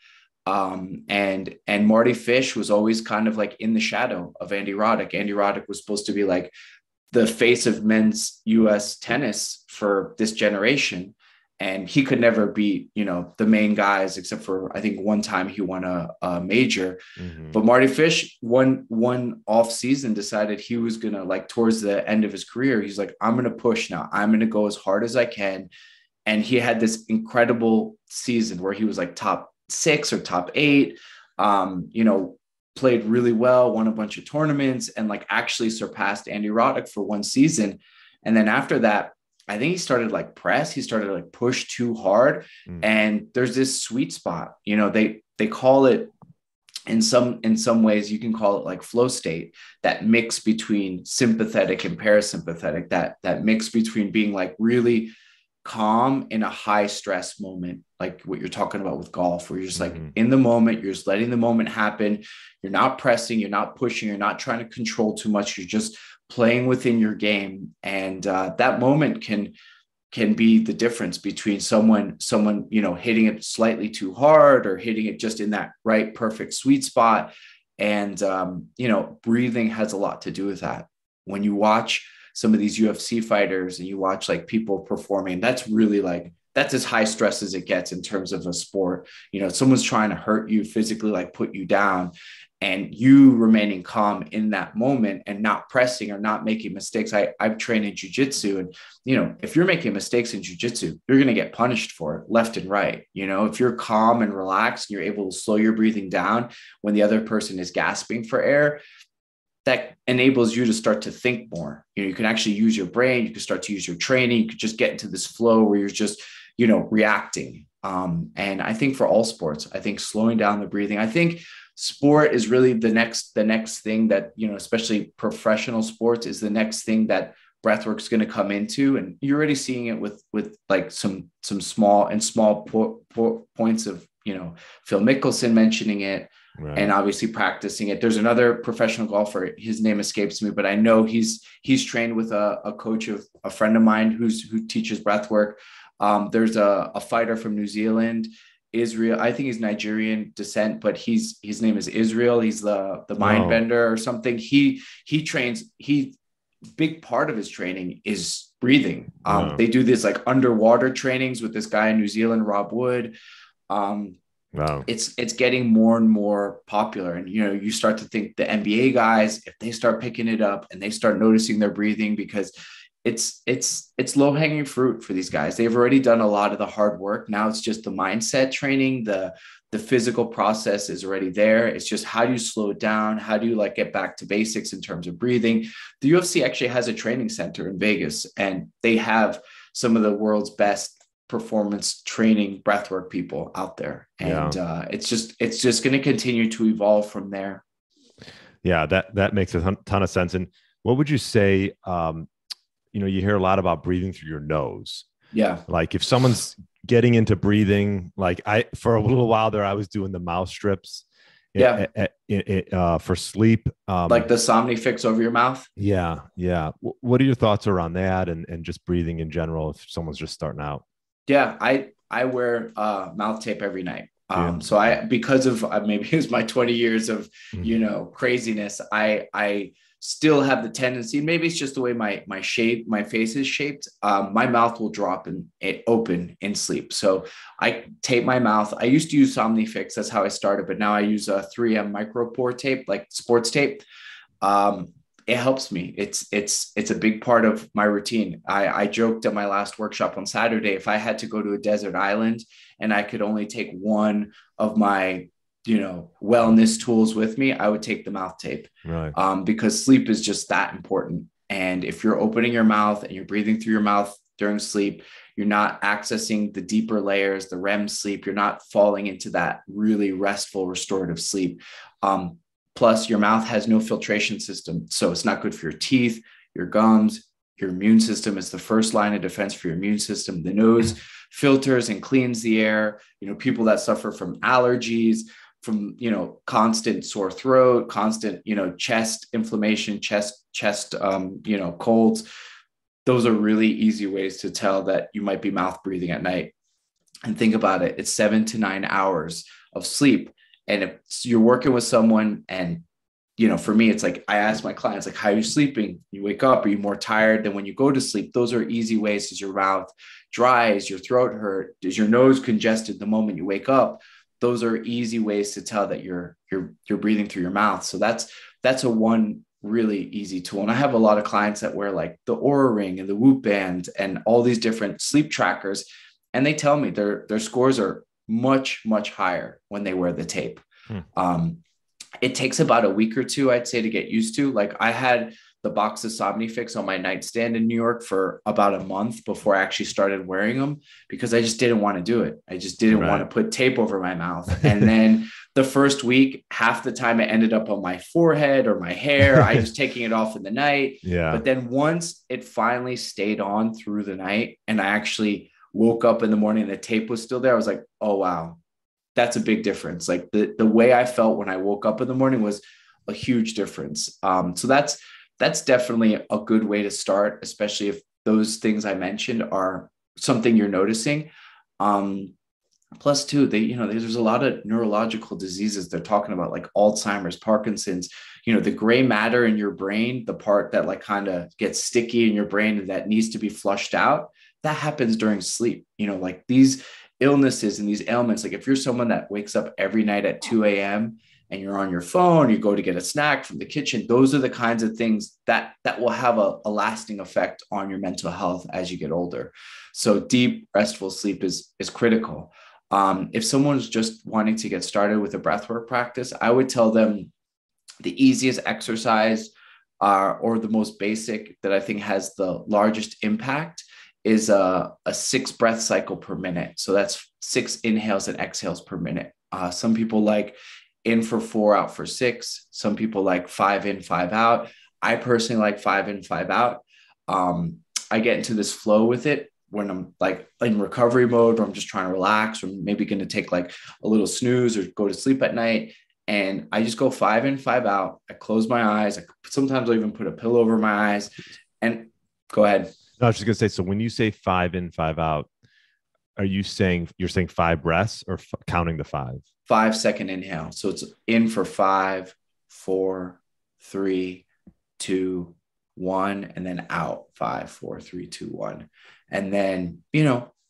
And Marty Fish was always kind of like in the shadow of Andy Roddick. Andy Roddick was supposed to be like the face of men's US tennis for this generation. And he could never beat, you know, the main guys, except for, I think one time he won a major, but Marty Fish one off season decided he was going to, like, towards the end of his career, he's like, I'm going to push now. I'm going to go as hard as I can. And he had this incredible season where he was like top 6 or top 8, played really well, won a bunch of tournaments, and like actually surpassed Andy Roddick for one season. And then after that, I think he started like press. He started like push too hard. And there's this sweet spot, they call it in some ways you can call it like flow state, that mix between sympathetic and parasympathetic, that mix between being like really calm in a high stress moment, like what you're talking about with golf, where you're just like in the moment, you're just letting the moment happen. You're not pressing, you're not pushing, you're not trying to control too much. You're just playing within your game. And that moment can be the difference between someone, hitting it slightly too hard or hitting it just in that right, perfect sweet spot. And, breathing has a lot to do with that. When you watch some of these UFC fighters and you watch like people performing, that's as high stress as it gets in terms of a sport. Someone's trying to hurt you physically, like put you down, and you remaining calm in that moment and not pressing or not making mistakes. I've trained in jujitsu, and, if you're making mistakes in jujitsu, you're going to get punished for it left and right. If you're calm and relaxed, and you're able to slow your breathing down when the other person is gasping for air, that enables you to start to think more. You can actually use your brain. You can start to use your training. You could just get into this flow where you're just, reacting. And I think for all sports, I think slowing down the breathing, I think sport is really the next thing that, especially professional sports, is the next thing that breathwork is going to come into. And you're already seeing it with like some small points of, Phil Mickelson mentioning it, right, and obviously practicing it. There's another professional golfer, his name escapes me, but I know he's trained with a coach of a friend of mine who teaches breathwork. There's a fighter from New Zealand, Israel. I think he's Nigerian descent, but his name is Israel. He's the mind bender or something. He trains, big part of his training is breathing. They do this like underwater trainings with this guy in New Zealand, Rob Wood. It's getting more and more popular. And, you start to think the NBA guys, if they start picking it up and they start noticing their breathing, because it's low hanging fruit for these guys. They've already done a lot of the hard work. Now it's just the mindset training. The physical process is already there. It's just, how do you slow it down? How do you like get back to basics in terms of breathing? The UFC actually has a training center in Vegas, and they have some of the world's best performance training breathwork people out there. And it's just going to continue to evolve from there. Yeah. That makes a ton of sense. And what would you say, you hear a lot about breathing through your nose. Yeah. Like if someone's getting into breathing, like for a little while there, I was doing the mouth strips for sleep. Like the Somnifix over your mouth. Yeah. Yeah. What are your thoughts around that and just breathing in general, if someone's just starting out? Yeah. I wear mouth tape every night. So because of maybe it was my 20 years of, craziness, I still have the tendency, maybe it's just the way my face is shaped. My mouth will drop and it open in sleep. So I tape my mouth. I used to use Somnifix. That's how I started. But now I use a 3M micropore tape, like sports tape. It helps me. It's a big part of my routine. I joked at my last workshop on Saturday, if I had to go to a desert island and I could only take one of my wellness tools with me, I would take the mouth tape, right? Because sleep is just that important. And if you're opening your mouth and you're breathing through your mouth during sleep, you're not accessing the deeper layers, the REM sleep. You're not falling into that really restful, restorative sleep. Plus your mouth has no filtration system. So it's not good for your teeth, your gums, your immune system. Is the first line of defense for your immune system. The nose filters and cleans the air. People that suffer from allergies, from, constant sore throat, constant, chest inflammation, colds. Those are really easy ways to tell that you might be mouth breathing at night. And think about it. It's 7 to 9 hours of sleep. And if you're working with someone and, for me, it's like, I ask my clients, like, how are you sleeping? You wake up, are you more tired than when you go to sleep? Those are easy ways. Is your mouth dry? Is your throat hurt? Is your nose congested the moment you wake up? Those are easy ways to tell that you're breathing through your mouth. So that's a one really easy tool. And I have a lot of clients that wear like the Oura Ring and the Whoop Band and all these different sleep trackers. And they tell me their scores are much, much higher when they wear the tape. It takes about a week or two, I'd say, to get used to. Like, I had the box of Somnifix on my nightstand in New York for about a month before I actually started wearing them, because I just didn't want to do it. I just didn't want to put tape over my mouth. And then the first week, half the time it ended up on my forehead or my hair. I was taking it off in the night. Yeah. But then once it finally stayed on through the night and I actually woke up in the morning and the tape was still there, I was like, oh, wow, that's a big difference. Like, the way I felt when I woke up in the morning was a huge difference. So that's definitely a good way to start, especially if those things I mentioned are something you're noticing. Plus too, there's a lot of neurological diseases they're talking about, like Alzheimer's, Parkinson's, the gray matter in your brain, the part that like kind of gets sticky in your brain and that needs to be flushed out, that happens during sleep. Like, these illnesses and these ailments, like if you're someone that wakes up every night at 2 a.m. and you're on your phone, you go to get a snack from the kitchen, those are the kinds of things that will have a lasting effect on your mental health as you get older. So deep, restful sleep is critical. If someone's just wanting to get started with a breathwork practice, I would tell them the easiest exercise or the most basic that I think has the largest impact is a 6 breath cycle per minute. So that's 6 inhales and exhales per minute. Some people like in for 4, out for 6. Some people like 5 in, 5 out. I personally like 5 in, 5 out. I get into this flow with it when I'm like in recovery mode, or I'm just trying to relax, or maybe going to take like a little snooze or go to sleep at night. And I just go 5 in, 5 out. I close my eyes. Sometimes I'll even put a pillow over my eyes. And go ahead. No, I was just going to say, so when you say 5 in, 5 out, are you saying you're saying 5 breaths or counting the 5? 5-second inhale. So it's in for 5, 4, 3, 2, 1, and then out 5, 4, 3, 2, 1. And then,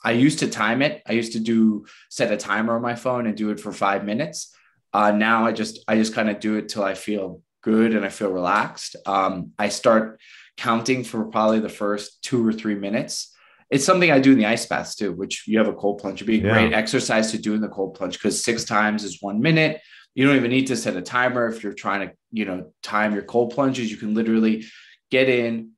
I used to time it. I used to set a timer on my phone and do it for 5 minutes. Now I just kind of do it till I feel good and I feel relaxed. I start counting for probably the first 2 or 3 minutes. It's something I do in the ice baths too, which you have a cold plunge. It'd be a great exercise to do in the cold plunge, because 6 times is 1 minute. You don't even need to set a timer. If you're trying to, time your cold plunges, you can literally get in,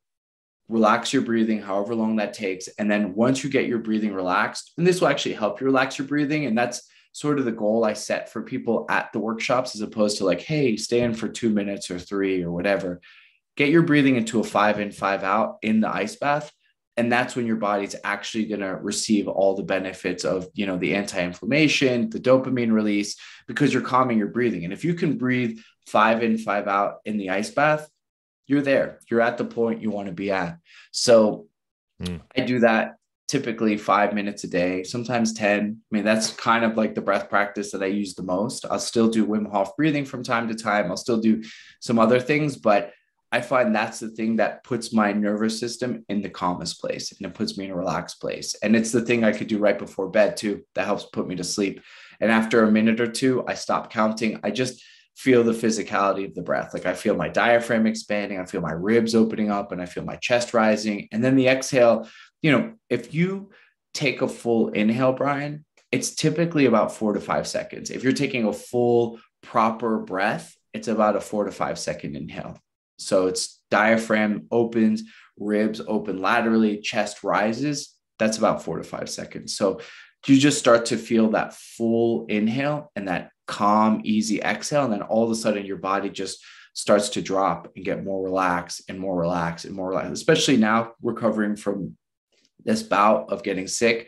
relax your breathing, however long that takes. And then once you get your breathing relaxed, and this will actually help you relax your breathing. And that's sort of the goal I set for people at the workshops, as opposed to like, hey, stay in for 2 minutes or 3 or whatever. Get your breathing into a 5 in, 5 out in the ice bath. And that's when your body's actually going to receive all the benefits of, the anti-inflammation, the dopamine release, because you're calming your breathing. And if you can breathe 5 in, 5 out in the ice bath, you're there. You're at the point you want to be at. So I do that typically 5 minutes a day, sometimes 10. I mean, that's kind of like the breath practice that I use the most. I'll still do Wim Hof breathing from time to time. I'll still do some other things, but I find that's the thing that puts my nervous system in the calmest place, and it puts me in a relaxed place. And it's the thing I could do right before bed too. That helps put me to sleep. And after a minute or two, I stop counting. I just feel the physicality of the breath. Like, I feel my diaphragm expanding. I feel my ribs opening up, and I feel my chest rising. And then the exhale, if you take a full inhale, Brian, it's typically about 4 to 5 seconds. If you're taking a full proper breath, it's about a 4 to 5 second inhale. So it's diaphragm opens, ribs open laterally, chest rises. That's about 4 to 5 seconds. So you just start to feel that full inhale and that calm, easy exhale. And then all of a sudden your body just starts to drop and get more relaxed and more relaxed and more relaxed, especially now recovering from this bout of getting sick.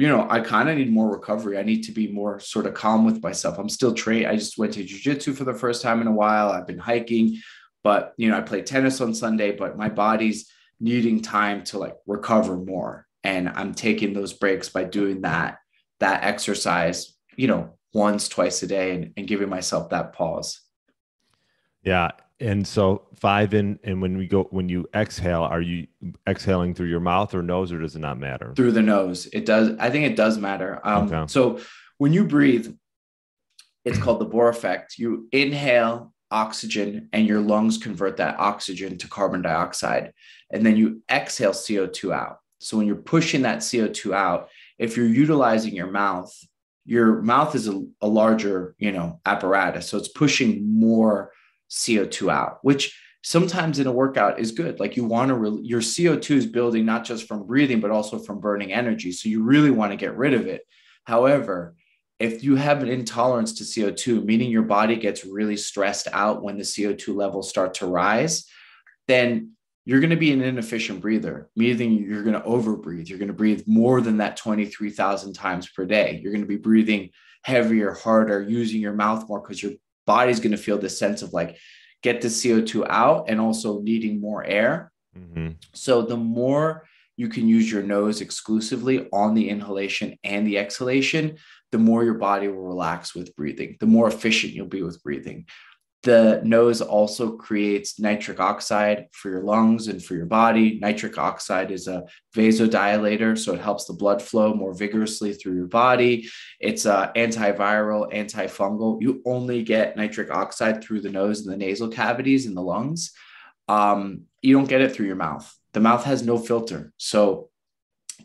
I kind of need more recovery. I need to be more sort of calm with myself. I'm still trained. I just went to jiu-jitsu for the first time in a while. I've been hiking. But, I play tennis on Sunday, but my body's needing time to like recover more. And I'm taking those breaks by doing that exercise, once, twice a day, and giving myself that pause. Yeah. And so 5 in, and when you exhale, are you exhaling through your mouth or nose, or does it not matter? Through the nose. It does. I think it does matter. Okay. So when you breathe, it's called the Bohr effect. You inhale oxygen and your lungs convert that oxygen to carbon dioxide, and then you exhale CO2 out. So when you're pushing that CO2 out, if you're utilizing your mouth your mouth is a larger, apparatus. So it's pushing more CO2 out, which sometimes in a workout is good. Like you want to, your CO2 is building not just from breathing, but also from burning energy. So you really want to get rid of it. However, if you have an intolerance to CO2, meaning your body gets really stressed out when the CO2 levels start to rise, then you're going to be an inefficient breather, meaning you're going to overbreathe. You're going to breathe more than that 23,000 times per day. You're going to be breathing heavier, harder, using your mouth more because your body's going to feel this sense of like, get the CO2 out and also needing more air. Mm-hmm. So the more you can use your nose exclusively on the inhalation and the exhalation, the more your body will relax with breathing, the more efficient you'll be with breathing. The nose also creates nitric oxide for your lungs and for your body. Nitric oxide is a vasodilator, so it helps the blood flow more vigorously through your body. It's antiviral, antifungal. You only get nitric oxide through the nose and the nasal cavities in the lungs. You don't get it through your mouth. The mouth has no filter. So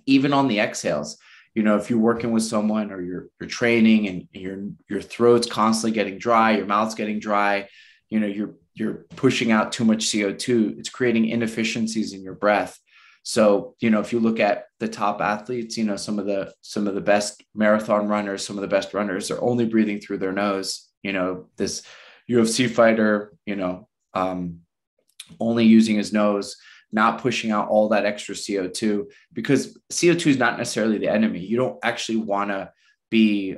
even on the exhales, if you're working with someone or you're training and your throat's constantly getting dry, your mouth's getting dry, you're pushing out too much CO2, it's creating inefficiencies in your breath. So, if you look at the top athletes, some of the best marathon runners, some of the best runners are only breathing through their nose. This UFC fighter, only using his nose, not pushing out all that extra CO2, because CO2 is not necessarily the enemy. You don't actually want to be,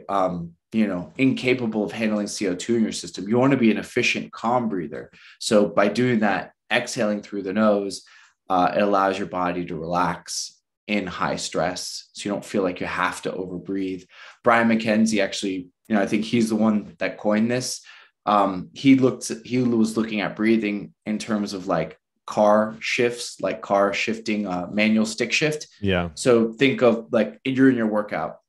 incapable of handling CO2 in your system. You want to be an efficient, calm breather. So by doing that, exhaling through the nose, it allows your body to relax in high stress. So you don't feel like you have to overbreathe. Brian McKenzie actually, I think he's the one that coined this. He was looking at breathing in terms of like car shifting, manual stick shift. Yeah. So think of like you're in your workout,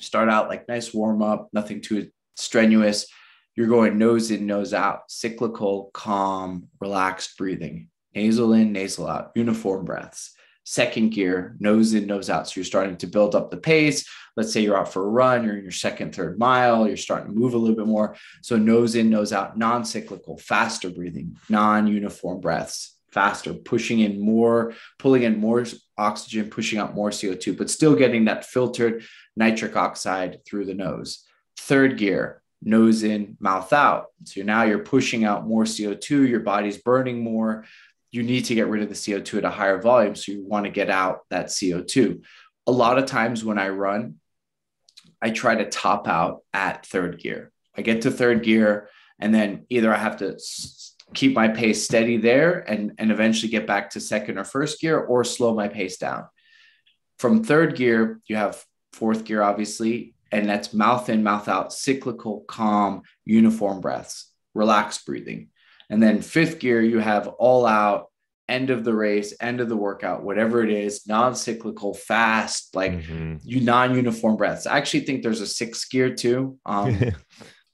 start out like nice warm up, nothing too strenuous. You're going nose in, nose out, cyclical, calm, relaxed breathing, nasal in, nasal out, uniform breaths, second gear, nose in, nose out. So you're starting to build up the pace. Let's say you're out for a run, you're in your second, third mile, you're starting to move a little bit more. So nose in, nose out, non-cyclical, faster breathing, non-uniform breaths, faster, pushing in more, pulling in more oxygen, pushing out more CO2, but still getting that filtered nitric oxide through the nose. Third gear, nose in, mouth out. So now you're pushing out more CO2, your body's burning more. You need to get rid of the CO2 at a higher volume. So you want to get out that CO2. A lot of times when I run, I try to top out at third gear. I get to third gear and then either I have to keep my pace steady there and eventually get back to second or first gear, or slow my pace down. From third gear, you have fourth gear, obviously, and that's mouth in, mouth out, cyclical, calm, uniform breaths, relaxed breathing. And then fifth gear, you have all out, end of the race, end of the workout, whatever it is, non-cyclical, fast, non-uniform breaths. I actually think there's a sixth gear too.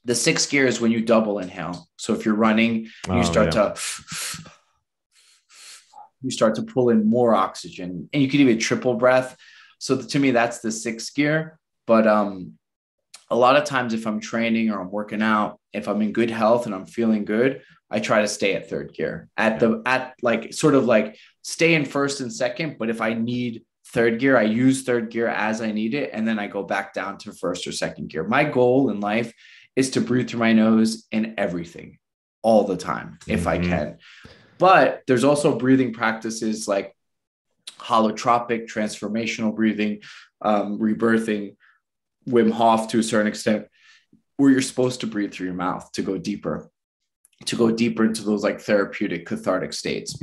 The sixth gear is when you double inhale. So if you're running, you start to pull in more oxygen, and you can even triple breath. So to me, that's the sixth gear. But a lot of times if I'm training or I'm working out, if I'm in good health and I'm feeling good, I try to stay at third gear stay in first and second. But if I need third gear, I use third gear as I need it. And then I go back down to first or second gear. My goal in life is to breathe through my nose in everything all the time, if I can. But there's also breathing practices like holotropic, transformational breathing, rebirthing, Wim Hof to a certain extent, where you're supposed to breathe through your mouth to go deeper into those like therapeutic cathartic states,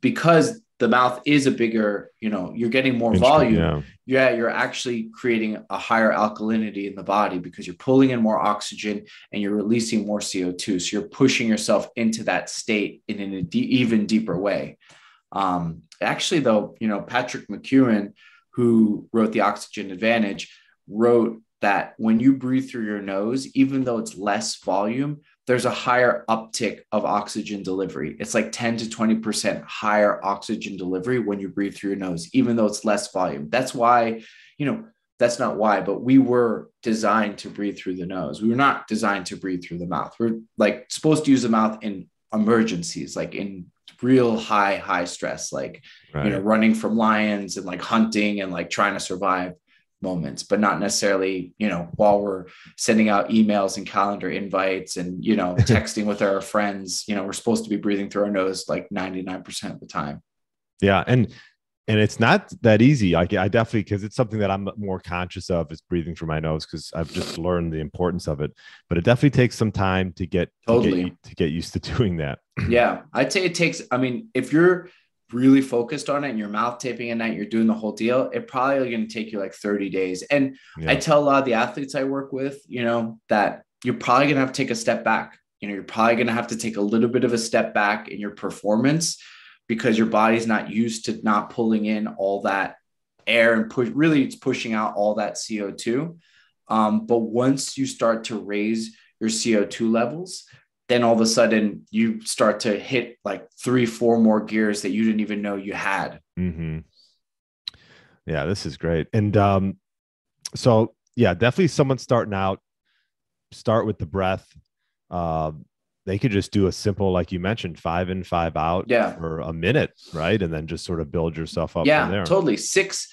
because the mouth is a bigger, you're getting more volume. Yeah, you're actually creating a higher alkalinity in the body because you're pulling in more oxygen and you're releasing more CO2. So you're pushing yourself into that state in an even deeper way. Actually, though, Patrick McKeown, who wrote the Oxygen Advantage, wrote that when you breathe through your nose, even though it's less volume, there's a higher uptick of oxygen delivery. It's like 10 to 20% higher oxygen delivery when you breathe through your nose, even though it's less volume. That's why, That's not why, but we were designed to breathe through the nose. We were not designed to breathe through the mouth. We're like supposed to use the mouth in emergencies, like in real high stress, like, right, you know, running from lions and like hunting and like trying to survive moments, but not necessarily, you know, while we're sending out emails and calendar invites and, you know, texting with our friends. You know, we're supposed to be breathing through our nose like 99% of the time. Yeah. And it's not that easy. I definitely, because it's something that I'm more conscious of, is breathing through my nose, because I've just learned the importance of it. But it definitely takes some time to get to get used to doing that. Yeah, I'd say it takes, I mean, if you're really focused on it and you're mouth taping at night, you're doing the whole deal, it probably going to take you like 30 days. And yeah, I tell a lot of the athletes I work with, you know, that you're probably going to have to take a step back. You know, you're probably going to have to take a little bit of a step back in your performance, because your body's not used to not pulling in all that air and really it's pushing out all that CO2. But once you start to raise your CO2 levels, then all of a sudden you start to hit like 3-4 more gears that you didn't even know you had. Mm-hmm. Yeah, this is great. And so yeah, definitely someone starting out, start with the breath. They could just do a simple, like you mentioned, 5 in, 5 out, yeah, for a minute, right? And then just sort of build yourself up. Yeah, from there. Totally. Six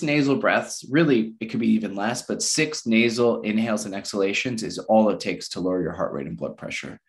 nasal breaths. Really, it could be even less, but 6 nasal inhales and exhalations is all it takes to lower your heart rate and blood pressure.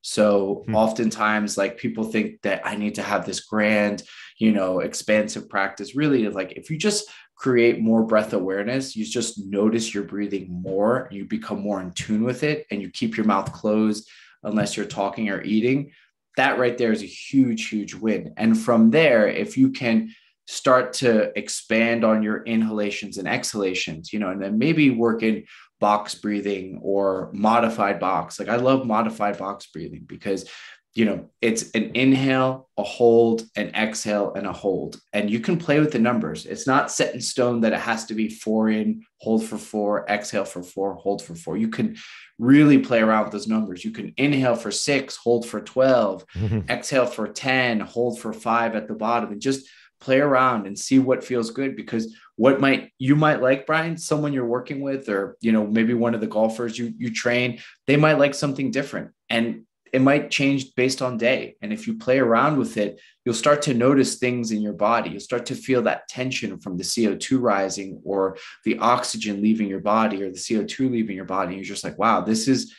So oftentimes, like, people think that I need to have this grand, you know, expansive practice. Really, like, if you just create more breath awareness, you just notice you're breathing more, you become more in tune with it, and you keep your mouth closed unless you're talking or eating. That right there is a huge, huge win. And from there, if you can start to expand on your inhalations and exhalations, you know, and then maybe work in box breathing or modified box. Like, I love modified box breathing because, you know, it's an inhale, a hold, an exhale, and a hold. And you can play with the numbers. It's not set in stone that it has to be 4 in, hold for 4, exhale for 4, hold for 4. You can really play around with those numbers. You can inhale for 6, hold for 12, exhale for 10, hold for 5 at the bottom, and just play around and see what feels good. Because what you might like, Brian, someone you're working with, or, you know, maybe one of the golfers you train, they might like something different. And it might change based on day. And if you play around with it, you'll start to notice things in your body. You'll start to feel that tension from the CO2 rising or the oxygen leaving your body or the CO2 leaving your body. And you're just like, wow, this is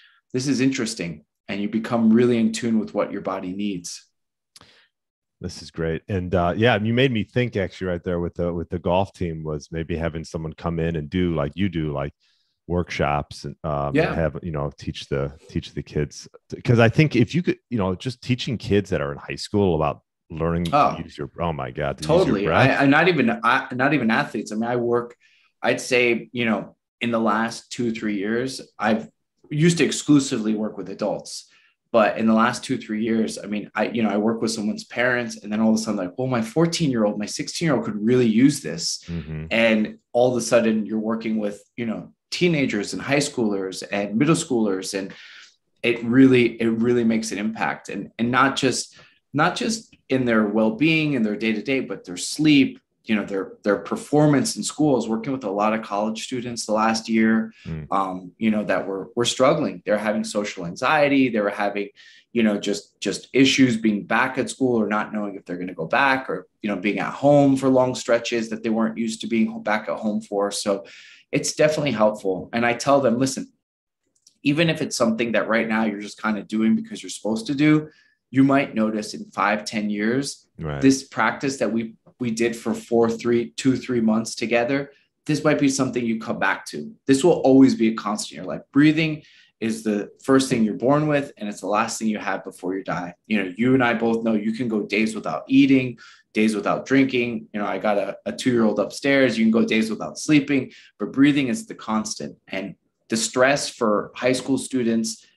interesting. And you become really in tune with what your body needs. This is great. And yeah, you made me think, actually, right there with the golf team, was maybe having someone come in and do like you do, like workshops, and yeah, have, you know, teach the kids. Because I think if you could, you know, just teaching kids that are in high school about learning to use your, oh my God, to totally use your breath. I'm not even athletes. I mean, I work, I'd say, you know, in the last 2-3 years, I've used to exclusively work with adults, but in the last 2-3 years, I mean, I work with someone's parents, and then all of a sudden, like, well, my 14-year-old, my 16-year-old could really use this. Mm-hmm. And all of a sudden you're working with, you know, teenagers and high schoolers and middle schoolers. And it really makes an impact, and not just in their well-being and their day-to-day, but their sleep, you know, their performance in school. I was working with a lot of college students the last year, you know, that were struggling. They're having social anxiety. They were having, you know, just issues being back at school or not knowing if they're going to go back, or, you know, being at home for long stretches that they weren't used to being back at home for. So it's definitely helpful. And I tell them, listen, even if it's something that right now you're just kind of doing because you're supposed to do, you might notice in 5-10 years, right, this practice that we did for 2-3 months together, this might be something you come back to. This will always be a constant in your life. Breathing is the first thing you're born with, and it's the last thing you have before you die. You know, you and I both know you can go days without eating, days without drinking. You know, I got a 2-year-old upstairs. You can go days without sleeping, but breathing is the constant. And the stress for high school students,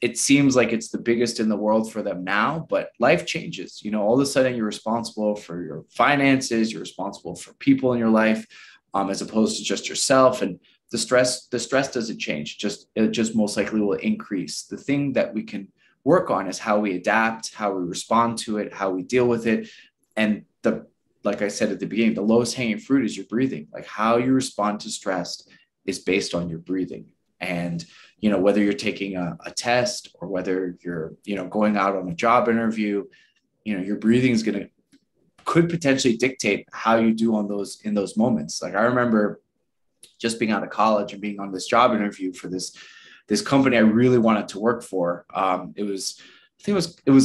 it seems like it's the biggest in the world for them now, but life changes. You know, all of a sudden you're responsible for your finances, you're responsible for people in your life, as opposed to just yourself. And the stress doesn't change. It just most likely will increase. The thing that we can work on is how we adapt, how we respond to it, how we deal with it. And the like I said at the beginning, the lowest hanging fruit is your breathing. Like how you respond to stress is based on your breathing. And, you know, whether you're taking a test or whether you're, you know, going out on a job interview, you know, your breathing is going to, could potentially dictate how you do on those, in those moments. Like I remember just being out of college and being on this job interview for this company I really wanted to work for. It was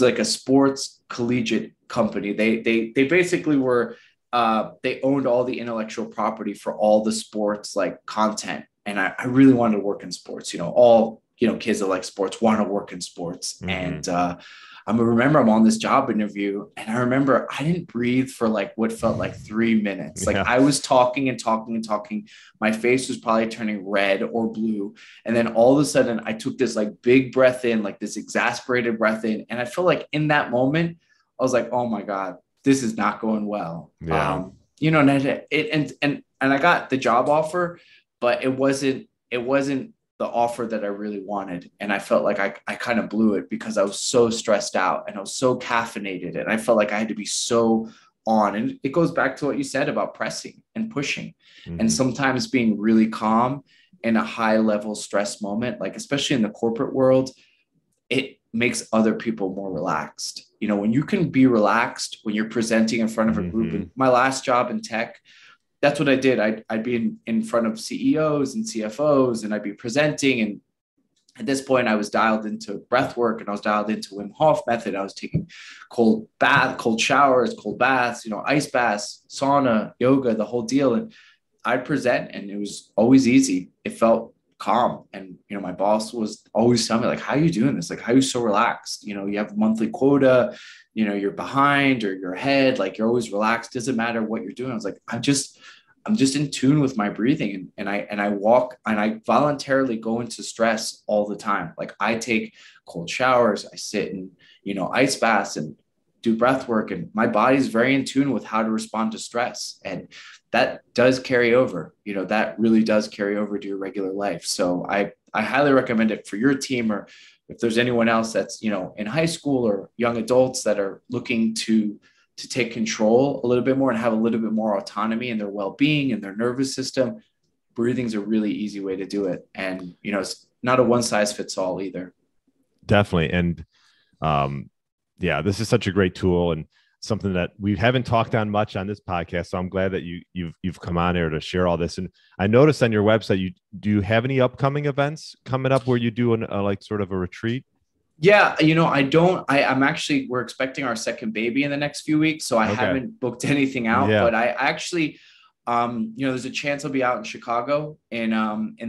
like a sports collegiate company. They basically were, they owned all the intellectual property for all the sports like content. And I really wanted to work in sports, you know, all, you know, kids that like sports want to work in sports. Mm-hmm. And, I remember I'm on this job interview and I remember I didn't breathe for like what felt like 3 minutes. Like I was talking and talking and talking. My face was probably turning red or blue. And then all of a sudden I took this like big breath in, like this exasperated breath in. And I feel like in that moment, I was like, oh my God, this is not going well. Yeah. You know, and I got the job offer, but it wasn't the offer that I really wanted. And I felt like I kind of blew it because I was so stressed out and I was so caffeinated and I felt like I had to be so on. And it goes back to what you said about pressing and pushing. Mm-hmm. And sometimes being really calm in a high level stress moment, like especially in the corporate world, it makes other people more relaxed. You know, when you can be relaxed, when you're presenting in front of a group, and my last job in tech, that's what I did. I'd be in front of CEOs and CFOs and I'd be presenting. And at this point I was dialed into breath work and I was dialed into Wim Hof method. I was taking cold showers, cold baths, you know, ice baths, sauna, yoga, the whole deal. And I'd present and it was always easy. It felt calm. And, you know, my boss was always telling me like, how are you doing this? Like, how are you so relaxed? You know, you have a monthly quota, you know, you're behind or you're ahead, like you're always relaxed. Doesn't matter what you're doing. I was like, I'm just in tune with my breathing. And I walk and I voluntarily go into stress all the time. Like I take cold showers, I sit in, you know, ice baths and do breath work. And my body's very in tune with how to respond to stress. And that does carry over, you know, that really does carry over to your regular life. So I highly recommend it for your team, or if there's anyone else that's, you know, in high school or young adults that are looking to take control a little bit more and have a little bit more autonomy in their well-being and their nervous system, breathing's a really easy way to do it. And, you know, it's not a one size fits all either. Definitely. And, yeah, this is such a great tool and something that we haven't talked on much on this podcast. So I'm glad that you've come on here to share all this. And I noticed on your website, do you have any upcoming events coming up where you do like sort of a retreat? Yeah. You know, we're expecting our second baby in the next few weeks. So I haven't booked anything out, but I actually, you know, there's a chance I'll be out in Chicago in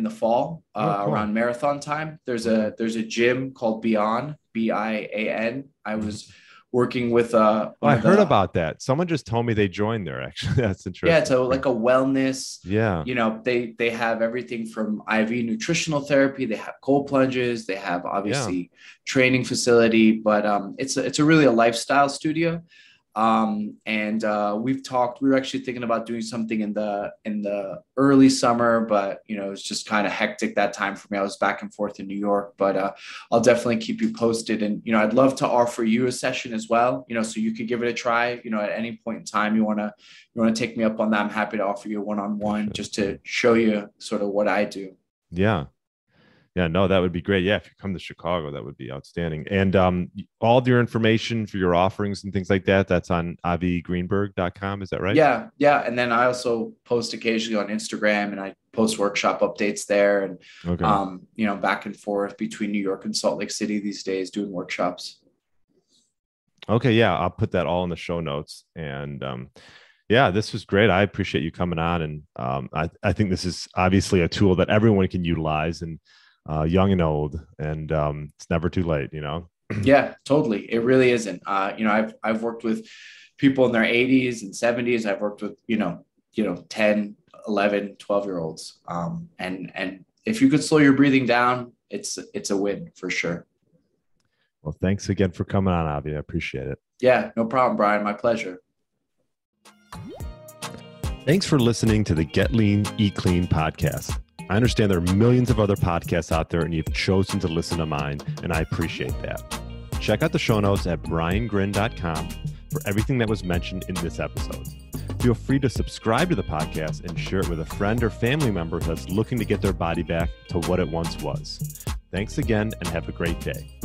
the fall, around marathon time. There's a gym called Beyond, BIAN. I was working with, I heard about that. Someone just told me they joined there actually. That's interesting. Yeah. So like a wellness, you know, they have everything from IV nutritional therapy. They have cold plunges. They have obviously training facility, but, it's a really a lifestyle studio. We were actually thinking about doing something in the early summer, but you know, it was just kind of hectic that time for me. I was back and forth in New York, but, I'll definitely keep you posted. And, you know, I'd love to offer you a session as well, you know, so you could give it a try, you know, at any point in time you want to take me up on that. I'm happy to offer you a one-on-one just to show you sort of what I do. Yeah. Yeah, no, that would be great. Yeah. If you come to Chicago, that would be outstanding. And all of your information for your offerings and things like that, that's on avigreenberg.com. Is that right? Yeah. Yeah. And then I also post occasionally on Instagram and I post workshop updates there and, you know, back and forth between New York and Salt Lake City these days doing workshops. Okay. Yeah. I'll put that all in the show notes. And yeah, this was great. I appreciate you coming on. And I think this is obviously a tool that everyone can utilize and, young and old, and it's never too late, you know? Yeah, totally. It really isn't. You know, I've worked with people in their 80s and 70s. I've worked with, you know, 10, 11, 12-year-olds. And if you could slow your breathing down, it's a win for sure. Well, thanks again for coming on, Avi. I appreciate it. Yeah, no problem, Brian. My pleasure. Thanks for listening to the Get Lean, Eat Clean podcast. I understand there are millions of other podcasts out there and you've chosen to listen to mine, and I appreciate that. Check out the show notes at BrianGryn.com for everything that was mentioned in this episode. Feel free to subscribe to the podcast and share it with a friend or family member that's looking to get their body back to what it once was. Thanks again and have a great day.